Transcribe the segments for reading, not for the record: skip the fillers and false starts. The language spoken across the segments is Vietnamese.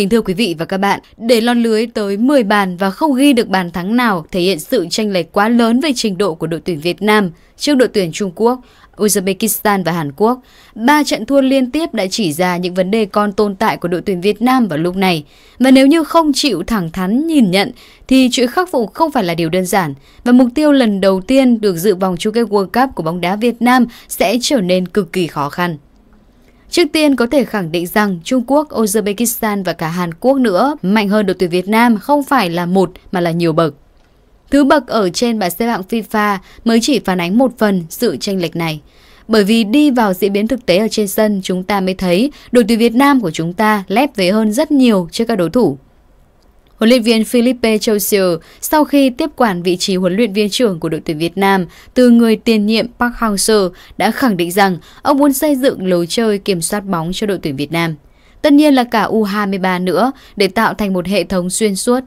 Kính thưa quý vị và các bạn, để lọt lưới tới 10 bàn và không ghi được bàn thắng nào thể hiện sự chênh lệch quá lớn về trình độ của đội tuyển Việt Nam trước đội tuyển Trung Quốc, Uzbekistan và Hàn Quốc. 3 trận thua liên tiếp đã chỉ ra những vấn đề còn tồn tại của đội tuyển Việt Nam vào lúc này. Và nếu như không chịu thẳng thắn nhìn nhận thì chuyện khắc phục không phải là điều đơn giản. Và mục tiêu lần đầu tiên được dự vòng chung kết World Cup của bóng đá Việt Nam sẽ trở nên cực kỳ khó khăn. Trước tiên có thể khẳng định rằng Trung Quốc, Uzbekistan và cả Hàn Quốc nữa mạnh hơn đội tuyển Việt Nam không phải là một mà là nhiều bậc. Thứ bậc ở trên bảng xếp hạng FIFA mới chỉ phản ánh một phần sự chênh lệch này. Bởi vì đi vào diễn biến thực tế ở trên sân, chúng ta mới thấy đội tuyển Việt Nam của chúng ta lép vế hơn rất nhiều trước các đối thủ. Huấn luyện viên Philippe Troussier sau khi tiếp quản vị trí huấn luyện viên trưởng của đội tuyển Việt Nam từ người tiền nhiệm Park Hang-seo đã khẳng định rằng ông muốn xây dựng lối chơi kiểm soát bóng cho đội tuyển Việt Nam. Tất nhiên là cả U23 nữa để tạo thành một hệ thống xuyên suốt.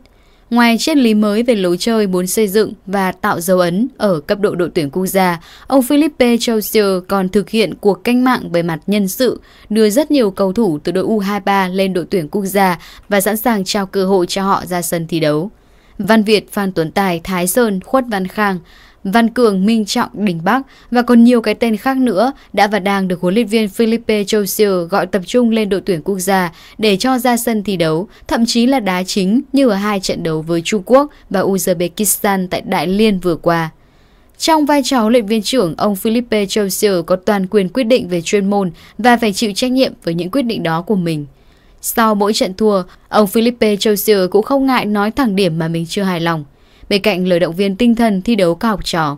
Ngoài triết lý mới về lối chơi muốn xây dựng và tạo dấu ấn ở cấp độ đội tuyển quốc gia, ông Philippe Joseph còn thực hiện cuộc cách mạng về mặt nhân sự, đưa rất nhiều cầu thủ từ đội U23 lên đội tuyển quốc gia và sẵn sàng trao cơ hội cho họ ra sân thi đấu. Văn Việt, Phan Tuấn Tài, Thái Sơn, Khuất Văn Khang, Văn Cường, Minh Trọng, Đình Bắc và còn nhiều cái tên khác nữa đã và đang được huấn luyện viên Philippe Joseph gọi tập trung lên đội tuyển quốc gia để cho ra sân thi đấu, thậm chí là đá chính như ở 2 trận đấu với Trung Quốc và Uzbekistan tại Đại Liên vừa qua. Trong vai trò huấn luyện viên trưởng, ông Philippe Joseph có toàn quyền quyết định về chuyên môn và phải chịu trách nhiệm với những quyết định đó của mình. Sau mỗi trận thua, ông Philippe Joseph cũng không ngại nói thẳng điểm mà mình chưa hài lòng. Bên cạnh lời động viên tinh thần thi đấu các học trò.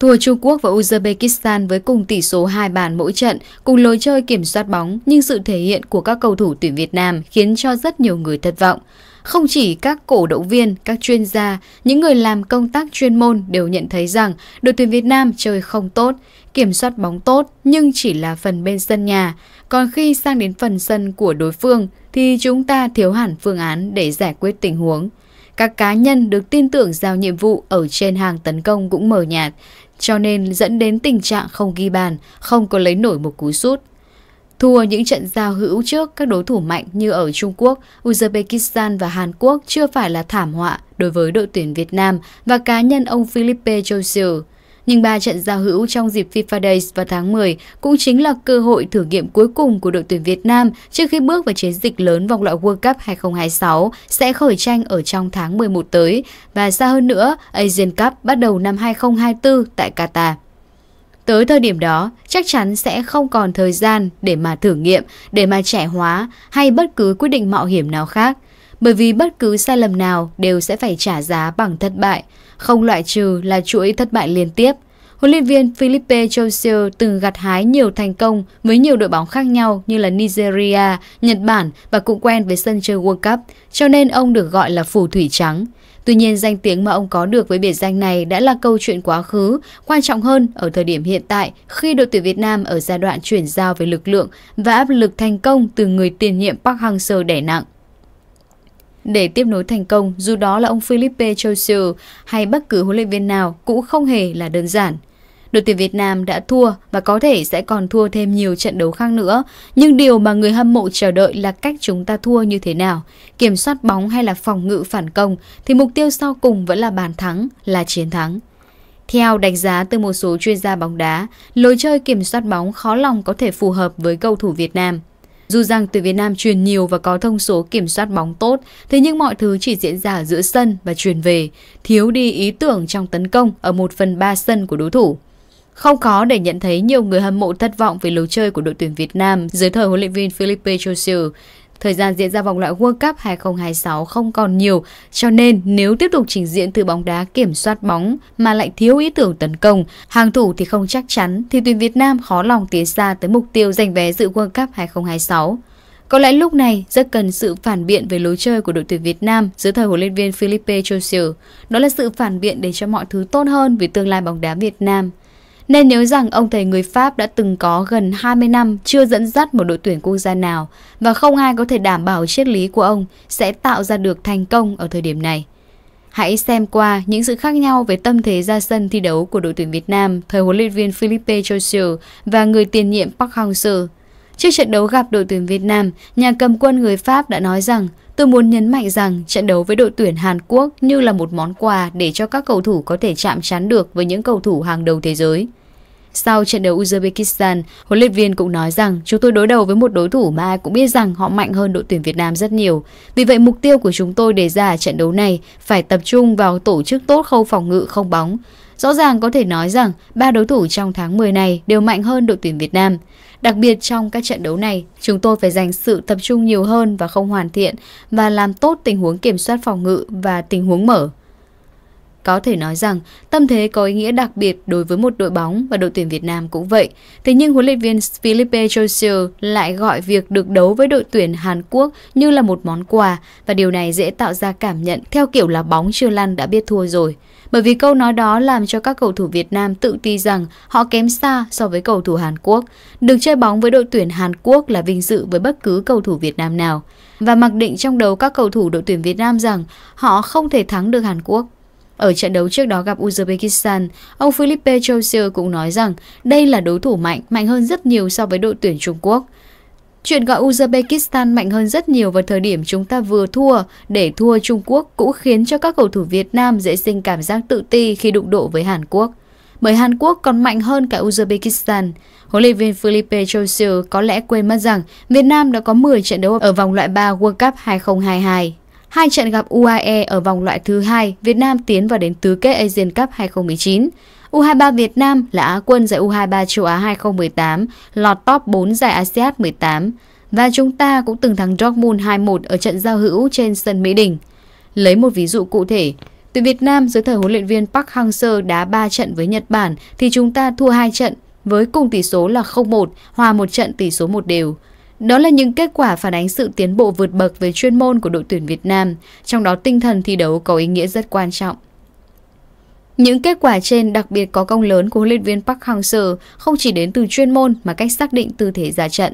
Thua Trung Quốc và Uzbekistan với cùng tỷ số 2 bàn mỗi trận, cùng lối chơi kiểm soát bóng, nhưng sự thể hiện của các cầu thủ tuyển Việt Nam khiến cho rất nhiều người thất vọng. Không chỉ các cổ động viên, các chuyên gia, những người làm công tác chuyên môn đều nhận thấy rằng đội tuyển Việt Nam chơi không tốt, kiểm soát bóng tốt nhưng chỉ là phần bên sân nhà. Còn khi sang đến phần sân của đối phương thì chúng ta thiếu hẳn phương án để giải quyết tình huống. Các cá nhân được tin tưởng giao nhiệm vụ ở trên hàng tấn công cũng mờ nhạt, cho nên dẫn đến tình trạng không ghi bàn, không có lấy nổi một cú sút. Thua những trận giao hữu trước các đối thủ mạnh như ở Trung Quốc, Uzbekistan và Hàn Quốc chưa phải là thảm họa đối với đội tuyển Việt Nam và cá nhân ông Philippe Joseph. Nhưng 3 trận giao hữu trong dịp FIFA Days vào tháng 10 cũng chính là cơ hội thử nghiệm cuối cùng của đội tuyển Việt Nam trước khi bước vào chiến dịch lớn vòng loại World Cup 2026 sẽ khởi tranh ở trong tháng 11 tới và xa hơn nữa Asian Cup bắt đầu năm 2024 tại Qatar. Tới thời điểm đó, chắc chắn sẽ không còn thời gian để mà thử nghiệm, để mà trẻ hóa hay bất cứ quyết định mạo hiểm nào khác. Bởi vì bất cứ sai lầm nào đều sẽ phải trả giá bằng thất bại, không loại trừ là chuỗi thất bại liên tiếp. Huấn luyện viên Philippe Joseph từng gặt hái nhiều thành công với nhiều đội bóng khác nhau như là Nigeria, Nhật Bản và cũng quen với sân chơi World Cup, cho nên ông được gọi là phù thủy trắng. Tuy nhiên danh tiếng mà ông có được với biệt danh này đã là câu chuyện quá khứ, quan trọng hơn ở thời điểm hiện tại khi đội tuyển Việt Nam ở giai đoạn chuyển giao về lực lượng và áp lực thành công từ người tiền nhiệm Park Hang-seo đè nặng. Để tiếp nối thành công, dù đó là ông Philippe Joseph hay bất cứ huấn luyện viên nào cũng không hề là đơn giản. Đội tuyển Việt Nam đã thua và có thể sẽ còn thua thêm nhiều trận đấu khác nữa. Nhưng điều mà người hâm mộ chờ đợi là cách chúng ta thua như thế nào, kiểm soát bóng hay là phòng ngự phản công thì mục tiêu sau cùng vẫn là bàn thắng, là chiến thắng. Theo đánh giá từ một số chuyên gia bóng đá, lối chơi kiểm soát bóng khó lòng có thể phù hợp với cầu thủ Việt Nam. Dù rằng tuyển Việt Nam chuyền nhiều và có thông số kiểm soát bóng tốt, thế nhưng mọi thứ chỉ diễn ra ở giữa sân và chuyền về, thiếu đi ý tưởng trong tấn công ở 1/3 sân của đối thủ. Không khó để nhận thấy nhiều người hâm mộ thất vọng về lối chơi của đội tuyển Việt Nam dưới thời huấn luyện viên Philippe Joseph. Thời gian diễn ra vòng loại World Cup 2026 không còn nhiều, cho nên nếu tiếp tục trình diễn từ bóng đá kiểm soát bóng mà lại thiếu ý tưởng tấn công, hàng thủ thì không chắc chắn, thì tuyển Việt Nam khó lòng tiến xa tới mục tiêu giành vé dự World Cup 2026. Có lẽ lúc này rất cần sự phản biện về lối chơi của đội tuyển Việt Nam dưới thời huấn luyện viên Philippe Joseph. Đó là sự phản biện để cho mọi thứ tốt hơn vì tương lai bóng đá Việt Nam. Nên nhớ rằng ông thầy người Pháp đã từng có gần 20 năm chưa dẫn dắt một đội tuyển quốc gia nào và không ai có thể đảm bảo triết lý của ông sẽ tạo ra được thành công ở thời điểm này. Hãy xem qua những sự khác nhau về tâm thế ra sân thi đấu của đội tuyển Việt Nam thời huấn luyện viên Philippe Joseph và người tiền nhiệm Park Hang-seo. Trước trận đấu gặp đội tuyển Việt Nam, nhà cầm quân người Pháp đã nói rằng tôi muốn nhấn mạnh rằng trận đấu với đội tuyển Hàn Quốc như là một món quà để cho các cầu thủ có thể chạm trán được với những cầu thủ hàng đầu thế giới. Sau trận đấu Uzbekistan, huấn luyện viên cũng nói rằng chúng tôi đối đầu với một đối thủ mà ai cũng biết rằng họ mạnh hơn đội tuyển Việt Nam rất nhiều. Vì vậy, mục tiêu của chúng tôi đề ra ở trận đấu này phải tập trung vào tổ chức tốt khâu phòng ngự không bóng. Rõ ràng có thể nói rằng ba đối thủ trong tháng 10 này đều mạnh hơn đội tuyển Việt Nam. Đặc biệt trong các trận đấu này, chúng tôi phải dành sự tập trung nhiều hơn và không hoàn thiện và làm tốt tình huống kiểm soát phòng ngự và tình huống mở. Có thể nói rằng tâm thế có ý nghĩa đặc biệt đối với một đội bóng và đội tuyển Việt Nam cũng vậy. Thế nhưng huấn luyện viên Philippe Joseph lại gọi việc được đấu với đội tuyển Hàn Quốc như là một món quà và điều này dễ tạo ra cảm nhận theo kiểu là bóng chưa lăn đã biết thua rồi. Bởi vì câu nói đó làm cho các cầu thủ Việt Nam tự ti rằng họ kém xa so với cầu thủ Hàn Quốc. Được chơi bóng với đội tuyển Hàn Quốc là vinh dự với bất cứ cầu thủ Việt Nam nào và mặc định trong đầu các cầu thủ đội tuyển Việt Nam rằng họ không thể thắng được Hàn Quốc. Ở trận đấu trước đó gặp Uzbekistan, ông Philippe Troussier cũng nói rằng đây là đối thủ mạnh hơn rất nhiều so với đội tuyển Trung Quốc. Chuyện gọi Uzbekistan mạnh hơn rất nhiều vào thời điểm chúng ta vừa thua để thua Trung Quốc cũng khiến cho các cầu thủ Việt Nam dễ sinh cảm giác tự ti khi đụng độ với Hàn Quốc. Bởi Hàn Quốc còn mạnh hơn cả Uzbekistan. Huấn luyện viên Philippe Troussier có lẽ quên mất rằng Việt Nam đã có 10 trận đấu ở vòng loại 3 World Cup 2022. 2 trận gặp UAE ở vòng loại thứ 2, Việt Nam tiến vào đến tứ kết Asian Cup 2019. U23 Việt Nam là Á quân giải U23 châu Á 2018, lọt top 4 giải ASEAN 18. Và chúng ta cũng từng thắng Dortmund 2-1 ở trận giao hữu trên sân Mỹ Đình. Lấy một ví dụ cụ thể, tuyển Việt Nam dưới thời huấn luyện viên Park Hang-seo đá 3 trận với Nhật Bản thì chúng ta thua 2 trận với cùng tỷ số là 0-1, hòa 1 trận tỷ số 1-1. Đó là những kết quả phản ánh sự tiến bộ vượt bậc về chuyên môn của đội tuyển Việt Nam, trong đó tinh thần thi đấu có ý nghĩa rất quan trọng. Những kết quả trên đặc biệt có công lớn của huấn luyện viên Park Hang-seo không chỉ đến từ chuyên môn mà cách xác định tư thế ra trận.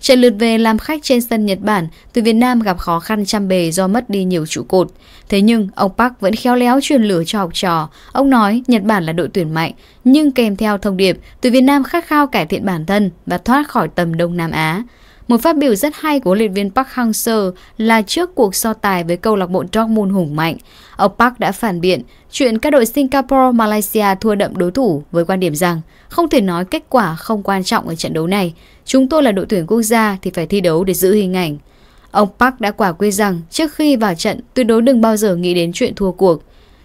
Trận lượt về làm khách trên sân Nhật Bản, tuyển Việt Nam gặp khó khăn trăm bề do mất đi nhiều trụ cột. Thế nhưng, ông Park vẫn khéo léo truyền lửa cho học trò. Ông nói Nhật Bản là đội tuyển mạnh, nhưng kèm theo thông điệp tuyển Việt Nam khát khao cải thiện bản thân và thoát khỏi tầm Đông Nam Á. Một phát biểu rất hay của huấn luyện viên Park Hang-seo là trước cuộc so tài với câu lạc bộ Dortmund hùng mạnh, ông Park đã phản biện chuyện các đội Singapore, Malaysia thua đậm đối thủ với quan điểm rằng không thể nói kết quả không quan trọng ở trận đấu này. Chúng tôi là đội tuyển quốc gia thì phải thi đấu để giữ hình ảnh. Ông Park đã quả quyết rằng trước khi vào trận tuyệt đối đừng bao giờ nghĩ đến chuyện thua cuộc.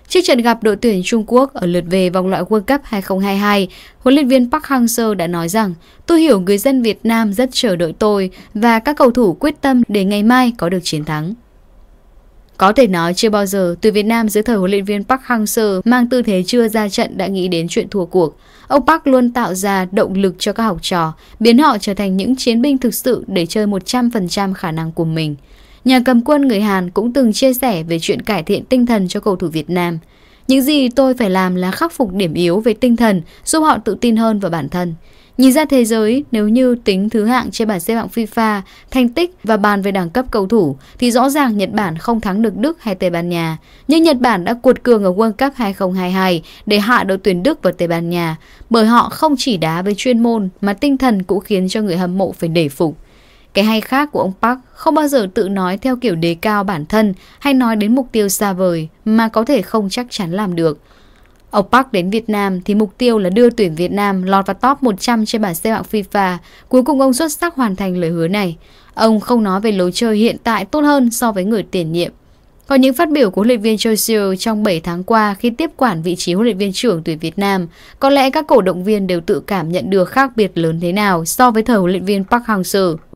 Trước trận gặp đội tuyển Trung Quốc ở lượt về vòng loại World Cup 2022, huấn luyện viên Park Hang-seo đã nói rằng tôi hiểu người dân Việt Nam rất chờ đợi tôi và các cầu thủ quyết tâm để ngày mai có được chiến thắng. Có thể nói chưa bao giờ tuyển Việt Nam dưới thời huấn luyện viên Park Hang-seo mang tư thế chưa ra trận đã nghĩ đến chuyện thua cuộc. Ông Park luôn tạo ra động lực cho các học trò, biến họ trở thành những chiến binh thực sự để chơi 100% khả năng của mình. Nhà cầm quân người Hàn cũng từng chia sẻ về chuyện cải thiện tinh thần cho cầu thủ Việt Nam. Những gì tôi phải làm là khắc phục điểm yếu về tinh thần, giúp họ tự tin hơn vào bản thân. Nhìn ra thế giới, nếu như tính thứ hạng trên bảng xếp hạng FIFA, thành tích và bàn về đẳng cấp cầu thủ, thì rõ ràng Nhật Bản không thắng được Đức hay Tây Ban Nha. Nhưng Nhật Bản đã cuột cường ở World Cup 2022 để hạ đội tuyển Đức và Tây Ban Nha, bởi họ không chỉ đá với chuyên môn mà tinh thần cũng khiến cho người hâm mộ phải nể phục. Cái hay khác của ông Park không bao giờ tự nói theo kiểu đề cao bản thân hay nói đến mục tiêu xa vời mà có thể không chắc chắn làm được. Ông Park đến Việt Nam thì mục tiêu là đưa tuyển Việt Nam lọt vào top 100 trên bảng xếp hạng FIFA. Cuối cùng ông xuất sắc hoàn thành lời hứa này. Ông không nói về lối chơi hiện tại tốt hơn so với người tiền nhiệm. Còn những phát biểu của huấn luyện viên Troussier trong 7 tháng qua khi tiếp quản vị trí huấn luyện viên trưởng tuyển Việt Nam, có lẽ các cổ động viên đều tự cảm nhận được khác biệt lớn thế nào so với thời huấn luyện viên Park Hang-seo.